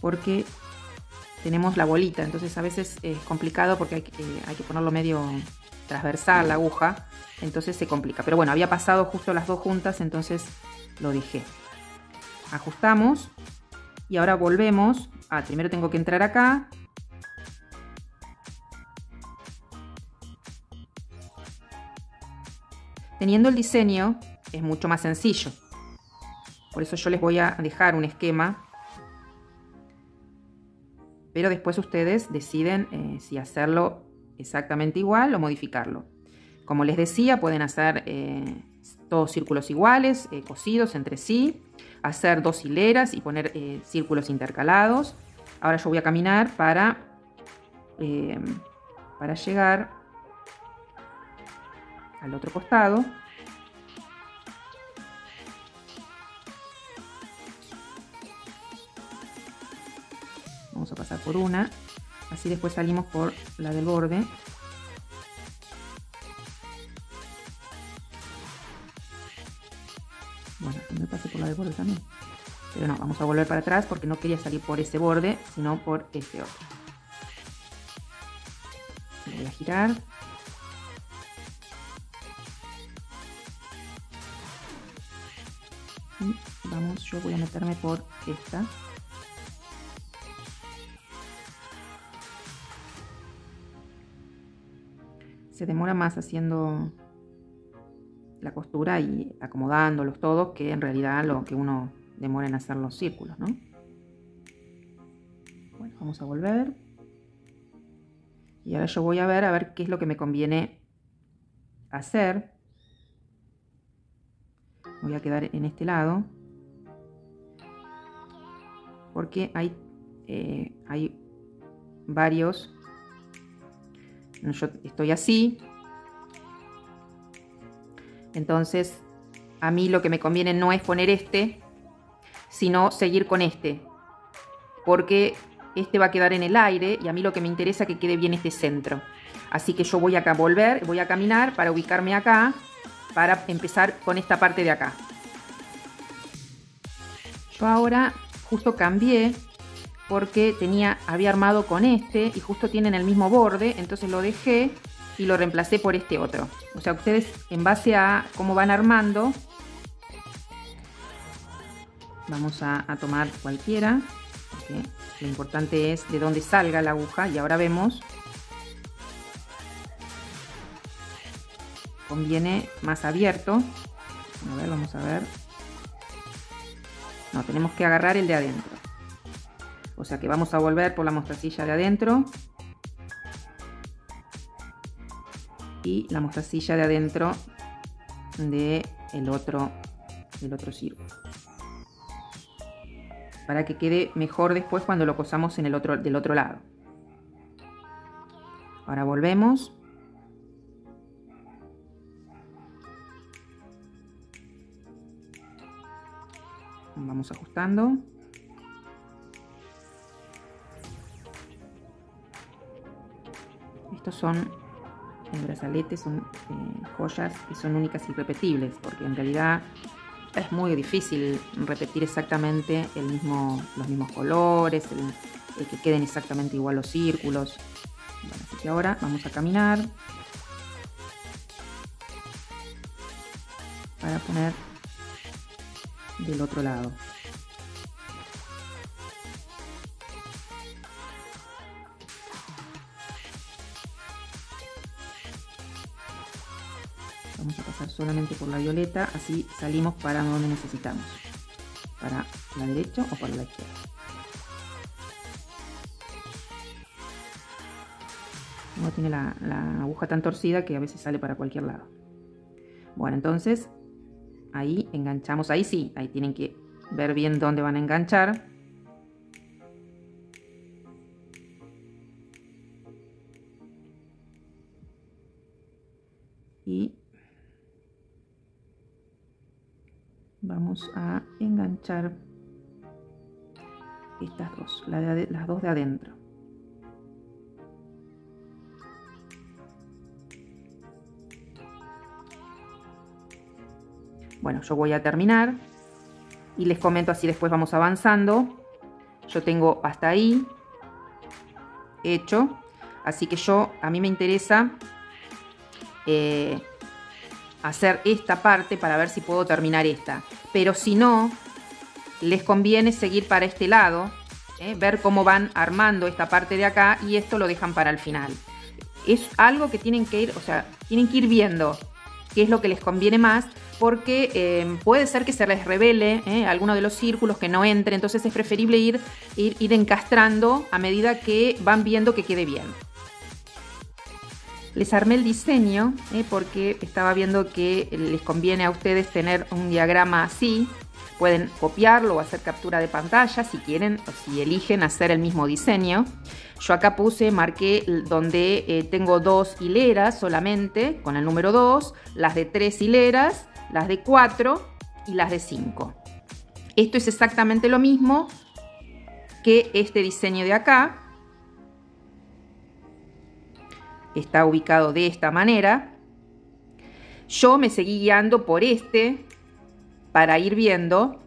porque tenemos la bolita, entonces a veces es complicado porque hay, eh, hay que ponerlo medio transversal la aguja, entonces se complica, pero bueno, había pasado justo las dos juntas, entonces lo dejé. Ajustamos. Y ahora volvemos. Ah, primero tengo que entrar acá. Teniendo el diseño es mucho más sencillo. Por eso yo les voy a dejar un esquema. Pero después ustedes deciden eh, si hacerlo exactamente igual o modificarlo. Como les decía, pueden hacer eh, todos círculos iguales, eh, cosidos entre sí. Hacer dos hileras y poner eh, círculos intercalados. Ahora yo voy a caminar para, eh, para llegar al otro costado. Vamos a pasar por una, así después salimos por la del borde. Bueno, me pasé por la de borde también. Pero no, vamos a volver para atrás porque no quería salir por ese borde, sino por este otro. Voy a girar. Y vamos, yo voy a meterme por esta. Se demora más haciendo la costura y acomodándolos todos, que en realidad lo que uno demora en hacer los círculos, ¿no? Bueno, vamos a volver. Y ahora yo voy a ver a ver qué es lo que me conviene hacer. Voy a quedar en este lado porque hay, eh, hay varios. Yo estoy así. Entonces, a mí lo que me conviene no es poner este, sino seguir con este. Porque este va a quedar en el aire y a mí lo que me interesa es que quede bien este centro. Así que yo voy acá a volver, voy a caminar para ubicarme acá, para empezar con esta parte de acá. Yo ahora justo cambié porque tenía, había armado con este y justo tienen el mismo borde, entonces lo dejé y lo reemplacé por este otro. O sea, ustedes en base a cómo van armando, vamos a, a tomar cualquiera, porque lo importante es de dónde salga la aguja. Y ahora vemos, conviene más abierto. A ver, vamos a ver. No, tenemos que agarrar el de adentro. O sea que vamos a volver por la mostacilla de adentro. Y la mostacilla de adentro de el otro, del otro círculo, para que quede mejor después cuando lo cosamos en el otro, del otro lado. Ahora volvemos. Vamos ajustando. Estos son brazaletes, son eh, joyas y son únicas y repetibles, porque en realidad es muy difícil repetir exactamente el mismo, los mismos colores, el, el que queden exactamente igual los círculos. Bueno, así que ahora vamos a caminar para poner del otro lado. Vamos a pasar solamente por la violeta, así salimos para donde necesitamos, para la derecha o para la izquierda. Voy a tiene la, la aguja tan torcida que a veces sale para cualquier lado. Bueno, entonces ahí enganchamos, ahí sí, ahí tienen que ver bien dónde van a enganchar. Y vamos a enganchar estas dos, la de, las dos de adentro. Bueno, yo voy a terminar y les comento, así después vamos avanzando. Yo tengo hasta ahí hecho, así que yo, a mí me interesa eh, hacer esta parte para ver si puedo terminar esta, pero si no, les conviene seguir para este lado, eh, ver cómo van armando esta parte de acá, y esto lo dejan para el final. Es algo que tienen que ir, o sea, tienen que ir viendo qué es lo que les conviene más, porque eh, puede ser que se les revele eh, alguno de los círculos, que no entre. Entonces es preferible ir, ir, ir encastrando a medida que van viendo que quede bien. Les armé el diseño eh, porque estaba viendo que les conviene a ustedes tener un diagrama así. Pueden copiarlo o hacer captura de pantalla si quieren, o si eligen hacer el mismo diseño. Yo acá puse, marqué donde eh, tengo dos hileras solamente, con el número dos, las de tres hileras, las de cuatro y las de cinco. Esto es exactamente lo mismo que este diseño de acá. Está ubicado de esta manera. Yo me seguí guiando por este para ir viendo.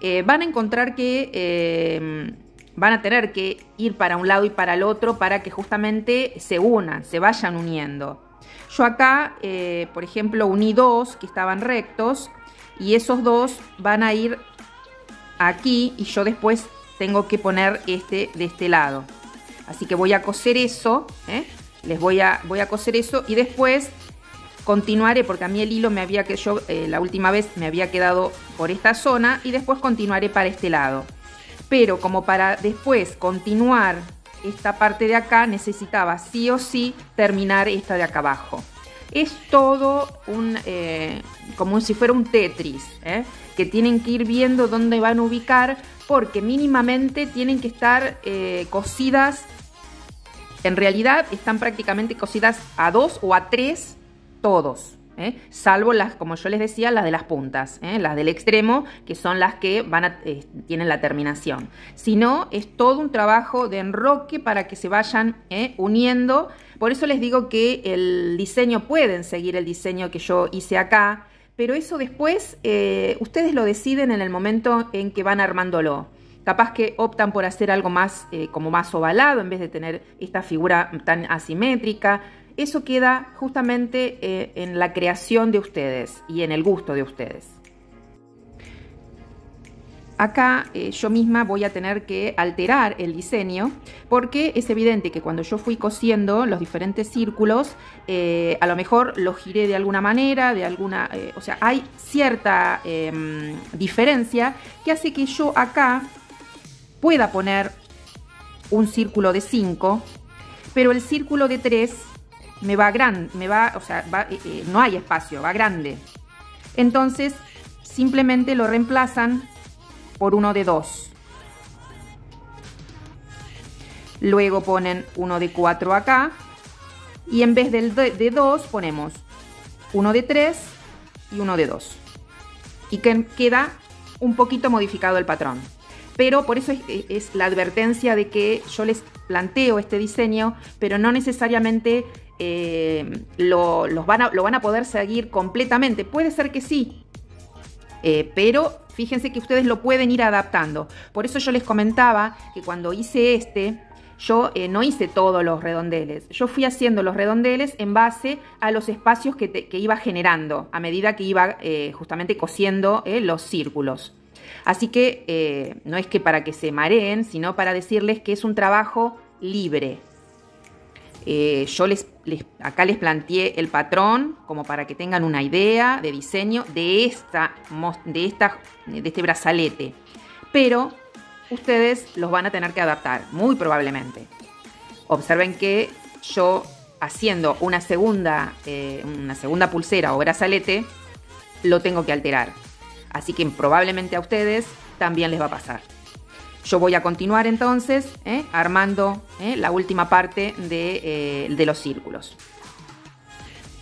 Eh, van a encontrar que eh, van a tener que ir para un lado y para el otro para que justamente se unan, se vayan uniendo. Yo acá, eh, por ejemplo, uní dos que estaban rectos, y esos dos van a ir aquí, y yo después tengo que poner este de este lado. Así que voy a coser eso, ¿eh? Les voy a, voy a coser eso y después continuaré, porque a mí el hilo me había que yo eh, la última vez me había quedado por esta zona, y después continuaré para este lado. Pero como para después continuar esta parte de acá, necesitaba sí o sí terminar esta de acá abajo. Es todo un eh, como si fuera un Tetris, ¿eh? Que tienen que ir viendo dónde van a ubicar, porque mínimamente tienen que estar eh, cosidas. En realidad están prácticamente cosidas a dos o a tres todos, ¿eh? Salvo las, como yo les decía, las de las puntas, ¿eh? Las del extremo, que son las que van a, eh, tienen la terminación. Si no, es todo un trabajo de enroque para que se vayan ¿eh? uniendo. Por eso les digo que el diseño, pueden seguir el diseño que yo hice acá, pero eso después eh, ustedes lo deciden en el momento en que van armándolo. Capaz que optan por hacer algo más, eh, como más ovalado, en vez de tener esta figura tan asimétrica. Eso queda justamente eh, en la creación de ustedes y en el gusto de ustedes. Acá eh, yo misma voy a tener que alterar el diseño, porque es evidente que cuando yo fui cosiendo los diferentes círculos, eh, a lo mejor los giré de alguna manera, de alguna, eh, o sea, hay cierta eh, diferencia que hace que yo acá pueda poner un círculo de cinco, pero el círculo de tres me va grande, me va, o sea, va, eh, eh, no hay espacio, va grande. Entonces simplemente lo reemplazan por uno de dos. Luego ponen uno de cuatro acá, y en vez del de dos ponemos uno de tres y uno de dos. Y que queda un poquito modificado el patrón. Pero por eso es, es la advertencia de que yo les planteo este diseño, pero no necesariamente eh, lo, los van a, lo van a poder seguir completamente. Puede ser que sí, eh, pero fíjense que ustedes lo pueden ir adaptando. Por eso yo les comentaba que cuando hice este, yo eh, no hice todos los redondeles. Yo fui haciendo los redondeles en base a los espacios que, te, que iba generando a medida que iba eh, justamente cosiendo eh, los círculos. Así que eh, no es que para que se mareen, sino para decirles que es un trabajo libre. Eh, yo les, les, acá les planteé el patrón como para que tengan una idea de diseño de, esta, de, esta, de este brazalete. Pero ustedes los van a tener que adaptar, muy probablemente. Observen que yo haciendo una segunda, eh, una segunda pulsera o brazalete, lo tengo que alterar. Así que probablemente a ustedes también les va a pasar. Yo voy a continuar entonces ¿eh? armando ¿eh? la última parte de, eh, de los círculos.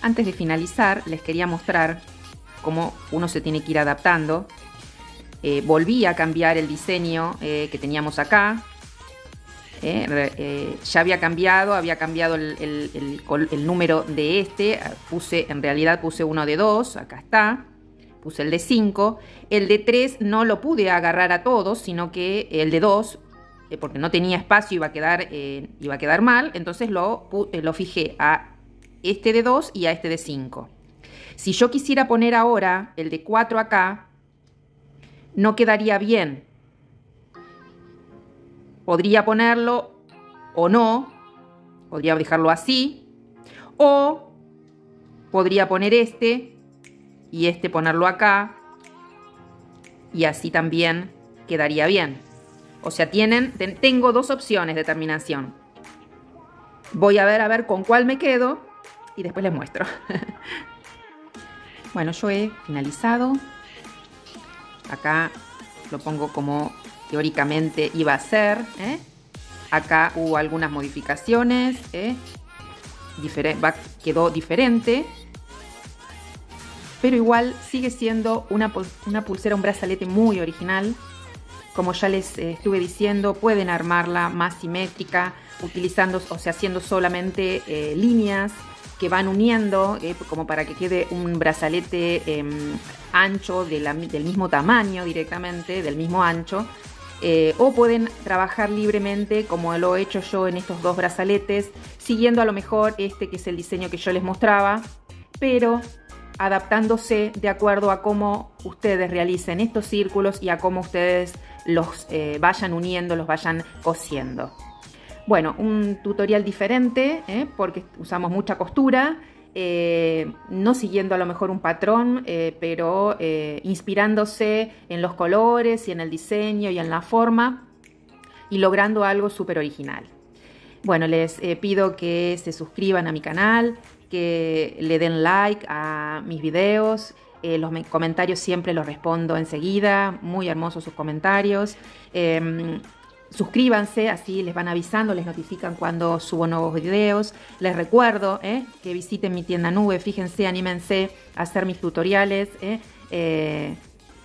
Antes de finalizar, les quería mostrar cómo uno se tiene que ir adaptando. Eh, volví a cambiar el diseño eh, que teníamos acá. Eh, eh, ya había cambiado, había cambiado el, el, el, el número de este. Puse, en realidad puse uno de dos, acá está. Puse el de cinco. El de tres no lo pude agarrar a todos, sino que el de dos, eh, porque no tenía espacio, iba a quedar, eh, iba a quedar mal. Entonces lo, eh, lo fijé a este de dos y a este de cinco. Si yo quisiera poner ahora el de cuatro acá, no quedaría bien. Podría ponerlo o no. Podría dejarlo así. O podría poner este y este ponerlo acá. Y así también quedaría bien. O sea, tienen, ten, tengo dos opciones de terminación. Voy a ver a ver con cuál me quedo y después les muestro. Bueno, yo he finalizado. Acá lo pongo como teóricamente iba a ser, ¿eh? Acá hubo algunas modificaciones, ¿eh? Difere- va- quedó diferente, pero igual sigue siendo una, una pulsera, un brazalete muy original. Como ya les eh, estuve diciendo, pueden armarla más simétrica, utilizando, o sea, haciendo solamente eh, líneas que van uniendo, eh, como para que quede un brazalete eh, ancho de la, del mismo tamaño directamente, del mismo ancho. Eh, o pueden trabajar libremente, como lo he hecho yo en estos dos brazaletes, siguiendo a lo mejor este que es el diseño que yo les mostraba, pero adaptándose de acuerdo a cómo ustedes realicen estos círculos y a cómo ustedes los eh, vayan uniendo, los vayan cosiendo. Bueno, un tutorial diferente, ¿eh? porque usamos mucha costura, eh, no siguiendo a lo mejor un patrón, eh, pero eh, inspirándose en los colores y en el diseño y en la forma y logrando algo súper original. Bueno, les eh, pido que se suscriban a mi canal, que le den like a mis videos. Eh, los comentarios siempre los respondo enseguida, muy hermosos sus comentarios. Eh, Suscríbanse, así les van avisando, les notifican cuando subo nuevos videos. Les recuerdo ¿eh? que visiten mi tienda Nube, fíjense, anímense a hacer mis tutoriales. ¿eh? Eh,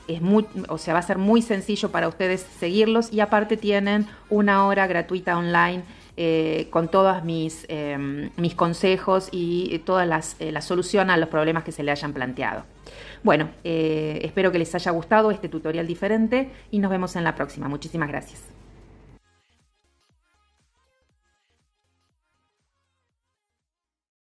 es muy, o sea, va a ser muy sencillo para ustedes seguirlos y aparte tienen una hora gratuita online eh, con todos mis, eh, mis consejos y toda las, eh, la solución a los problemas que se le hayan planteado. Bueno, eh, espero que les haya gustado este tutorial diferente y nos vemos en la próxima. Muchísimas gracias.